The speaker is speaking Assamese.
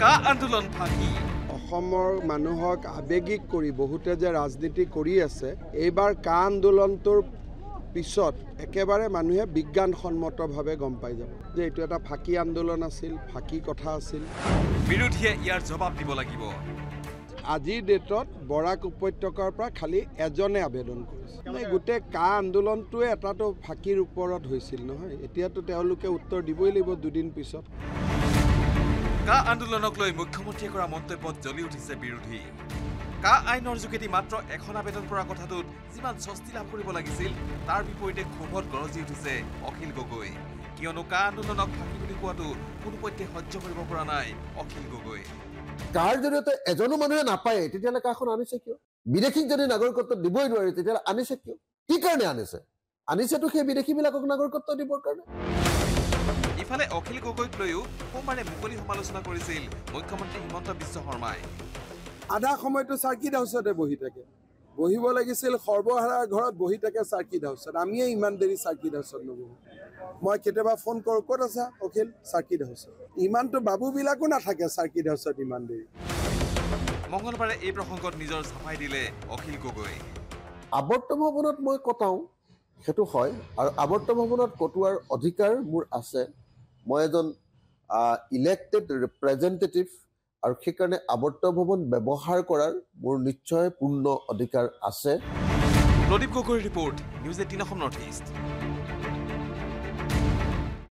থকা আন্দোলন ভাগি। অসমৰ মানুহক আবেগিক কৰি বহুতে যে ৰাজনীতি কৰি আছে, এইবাৰ কা আন্দোলনটোৰ পিছত একেবাৰে মানুহে বিজ্ঞানসন্মতভাৱে গম পাই যাব যে এইটো এটা ফাঁকি আন্দোলন আছিল, ফাঁকি কথা আছিল। বিৰোধীয়ে ইয়াৰ জবাব দিব লাগিব। আজিৰ ডেটত বৰাক উপত্যকাৰ পৰা খালি এজনে আবেদন কৰিছে, মানে গোটেই কা আন্দোলনটোৱে এটাতো ফাঁকিৰ ওপৰত হৈছিল নহয়। এতিয়াতো তেওঁলোকে উত্তৰ দিবই লাগিব দুদিন পিছত। কা আন্দোলনক লৈ মুখ্যমন্ত্ৰীয়ে কৰা মন্তব্যত জ্বলি উঠিছে বিৰোধী। কা আইনৰ যোগেদি মাত্ৰ এখন আবেদন কৰা কথাটোত যিমান স্বস্তি লাভ কৰিব লাগিছিল, তাৰ বিপৰীতে ক্ষোভত গৰজি উঠিছে অখিল গগৈ। কিয়নো কা আন্দোলনক ফাঁকি বুলি কোৱাটো কোনোপধ্যে সহ্য কৰিব পৰা নাই অখিল গগৈ। কাৰ জৰিয়তে এজনো মানুহে নাপায়, তেতিয়াহ'লে কাখন আনিছে কিয়? বিদেশীক যদি নাগৰিকত্ব দিবই নোৱাৰে, তেতিয়াহ'লে আনিছে কিয়? কি কাৰণে আনিছে? আনিছেতো সেই বিদেশীবিলাকক নাগৰিকত্ব দিবৰ কাৰণে। ইফালে অখিল গগৈক লৈও সোমবাৰে মুকলি সমালোচনা কৰিছিল মুখ্যমন্ত্ৰী হিমন্ত বিশ্ব শৰ্মাই। আধা সময়তো চাৰ্কিট হাউচতে বহি থাকে, বহিব লাগিছিল সৰ্বহাৰাৰ ঘৰত বহি থাকে চাৰ্কিট হাউচত। আমিয়ে ইমান দেৰি চাৰ্কিট হাউচত নবহো। মই কেতিয়াবা ফোন কৰোঁ, ক'ত আছা অখিল? চাৰ্কিট হাউচত। ইমানতো বাবুবিলাকো নাথাকে চাৰ্কিট হাউচত ইমান দেৰি। মঙলবাৰে এই প্ৰসংগত নিজৰ চাফাই দিলে অখিল গগৈ। আৱৰ্ত ভৱনত মই কটাওঁ সেইটো হয়, আৰু আৱৰ্ত ভৱনত কটোৱাৰ অধিকাৰ মোৰ আছে। মই এজন ইলেক্টেড ৰিপ্ৰেজেণ্টেটিভ, আৰু সেইকাৰণে আৱৰ্ত ভৱন ব্যৱহাৰ কৰাৰ মোৰ নিশ্চয় পূৰ্ণ অধিকাৰ আছে। প্ৰদীপ গগৈৰ report, news eighteen Assam north east.